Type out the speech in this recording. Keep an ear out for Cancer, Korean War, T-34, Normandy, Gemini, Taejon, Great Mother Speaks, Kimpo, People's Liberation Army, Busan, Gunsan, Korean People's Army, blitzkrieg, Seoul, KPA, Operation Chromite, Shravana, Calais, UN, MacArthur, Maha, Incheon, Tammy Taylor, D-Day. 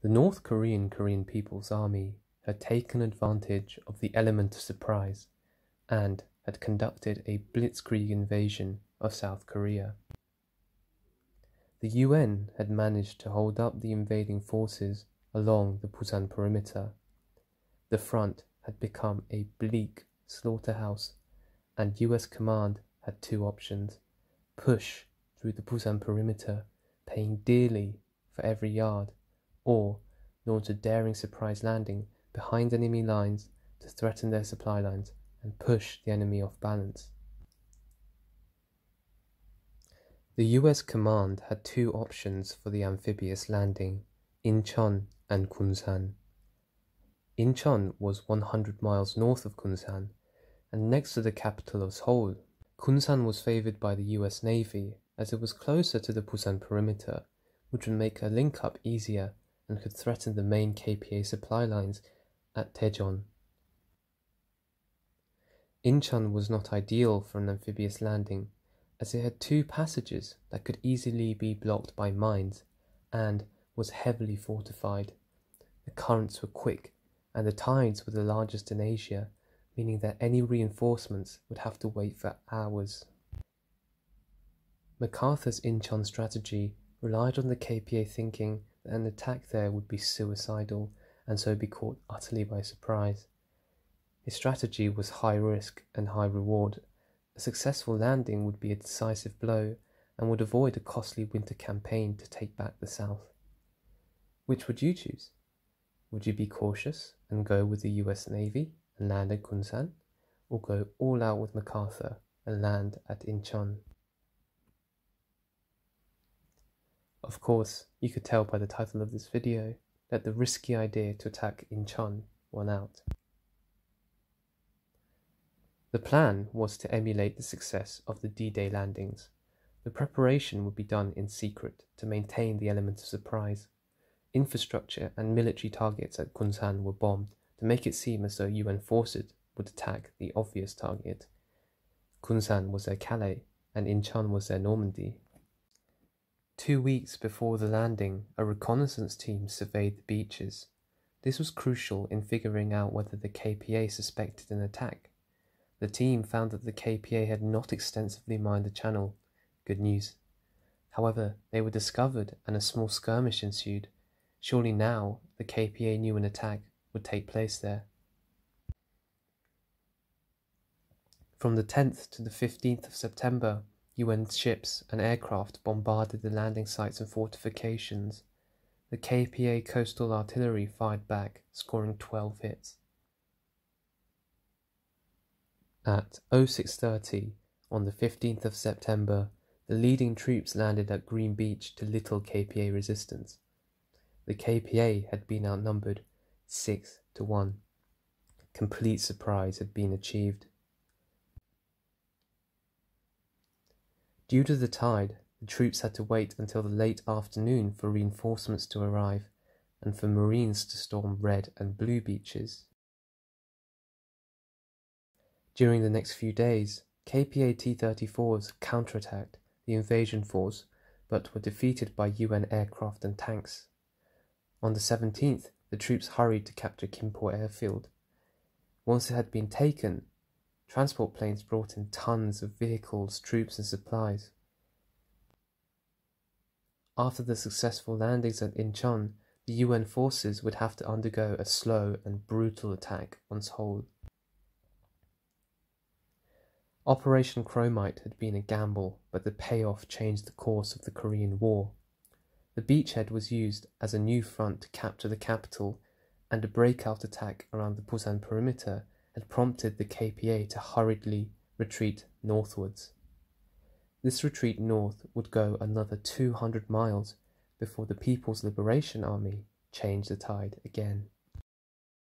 The North Korean People's Army had taken advantage of the element of surprise and had conducted a blitzkrieg invasion of South Korea. The UN had managed to hold up the invading forces along the Busan perimeter. The front had become a bleak slaughterhouse, and US command had two options: push through the Busan perimeter, paying dearly for every yard, or launch a daring surprise landing behind enemy lines to threaten their supply lines and push the enemy off balance. The US command had two options for the amphibious landing: Incheon and Gunsan. Incheon was 100 miles north of Gunsan and next to the capital of Seoul. Gunsan was favoured by the US Navy as it was closer to the Busan perimeter, which would make a link-up easier and could threaten the main KPA supply lines at Taejon. Incheon was not ideal for an amphibious landing, as it had two passages that could easily be blocked by mines and was heavily fortified. The currents were quick and the tides were the largest in Asia, meaning that any reinforcements would have to wait for hours. MacArthur's Incheon strategy relied on the KPA thinking that an attack there would be suicidal and so be caught utterly by surprise. His strategy was high risk and high reward. A successful landing would be a decisive blow and would avoid a costly winter campaign to take back the south. Which would you choose? Would you be cautious and go with the US Navy and land at Gunsan, or go all out with MacArthur and land at Incheon? Of course, you could tell by the title of this video that the risky idea to attack Incheon won out. The plan was to emulate the success of the D-Day landings. The preparation would be done in secret to maintain the element of surprise. Infrastructure and military targets at Gunsan were bombed to make it seem as though UN forces would attack the obvious target. Gunsan was their Calais and Incheon was their Normandy. 2 weeks before the landing, a reconnaissance team surveyed the beaches. This was crucial in figuring out whether the KPA suspected an attack. The team found that the KPA had not extensively mined the channel. Good news. However, they were discovered and a small skirmish ensued. Surely now the KPA knew an attack would take place there. From the 10th to the 15th of September, UN ships and aircraft bombarded the landing sites and fortifications. The KPA coastal artillery fired back, scoring 12 hits. At 06:30 on the 15th of September, the leading troops landed at Green Beach to little KPA resistance. The KPA had been outnumbered 6-1. Complete surprise had been achieved. Due to the tide, the troops had to wait until the late afternoon for reinforcements to arrive and for Marines to storm red and blue beaches. During the next few days, KPA T-34s counterattacked the invasion force but were defeated by UN aircraft and tanks. On the 17th, the troops hurried to capture Kimpo airfield. Once it had been taken, transport planes brought in tons of vehicles, troops and supplies. After the successful landings at Incheon, the UN forces would have to undergo a slow and brutal attack on Seoul. Operation Chromite had been a gamble, but the payoff changed the course of the Korean War. The beachhead was used as a new front to capture the capital, and a breakout attack around the Busan perimeter had prompted the KPA to hurriedly retreat northwards. This retreat north would go another 200 miles before the People's Liberation Army changed the tide again.